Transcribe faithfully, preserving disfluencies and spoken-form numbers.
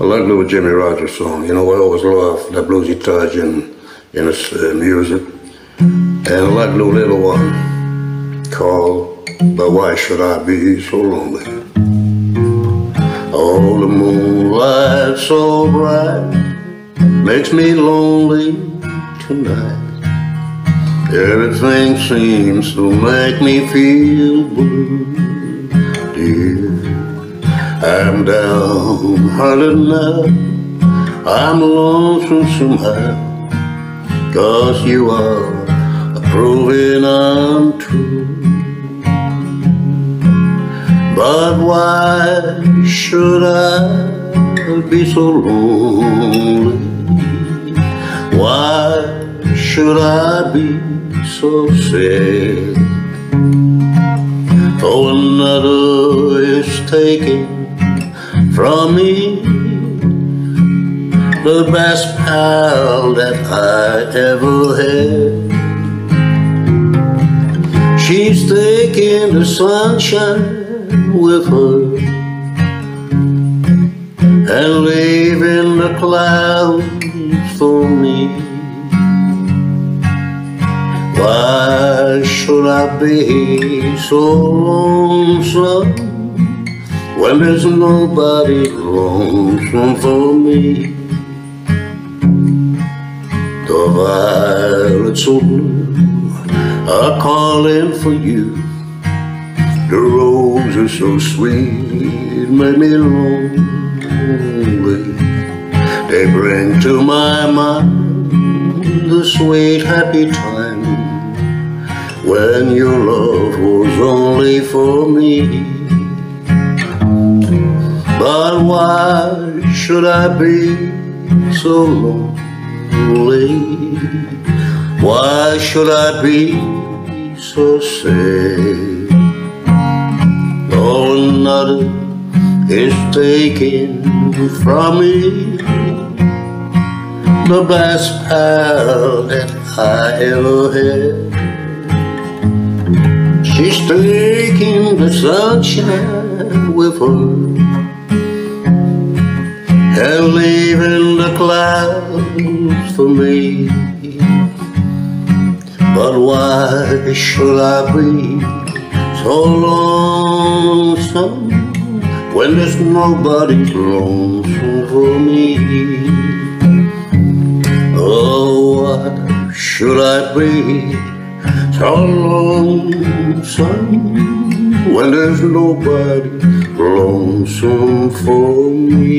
I like the Jimmy Rodgers song. You know, I always love that bluesy touch in, in his uh, music. And I like the little one called But Why Should I Be So Lonely? Oh, the moonlight so bright makes me lonely tonight. Everything seems to make me feel blue, dear. I'm downhearted now, I'm lonesome somehow, 'cause you are proving I'm true. But why should I be so lonely? Why should I be so sad? Oh, another is taking from me the best pal that I ever had. She's taking the sunshine with her and leaving the clouds for me. Why should I be so lonesome when there's nobody lonesome for me? The violets so blue are calling for you, the roses so sweet make me lonely. They bring to my mind the sweet happy time when your love was only for me. But why should I be so lonely? Why should I be so sad? Oh, another is taken from me the best pal that I ever had. She's taking the sunshine with her and leaving the clouds for me. But why should I be so lonesome when there's nobody lonesome for me? Oh, why should I be so lonesome when there's nobody lonesome for me?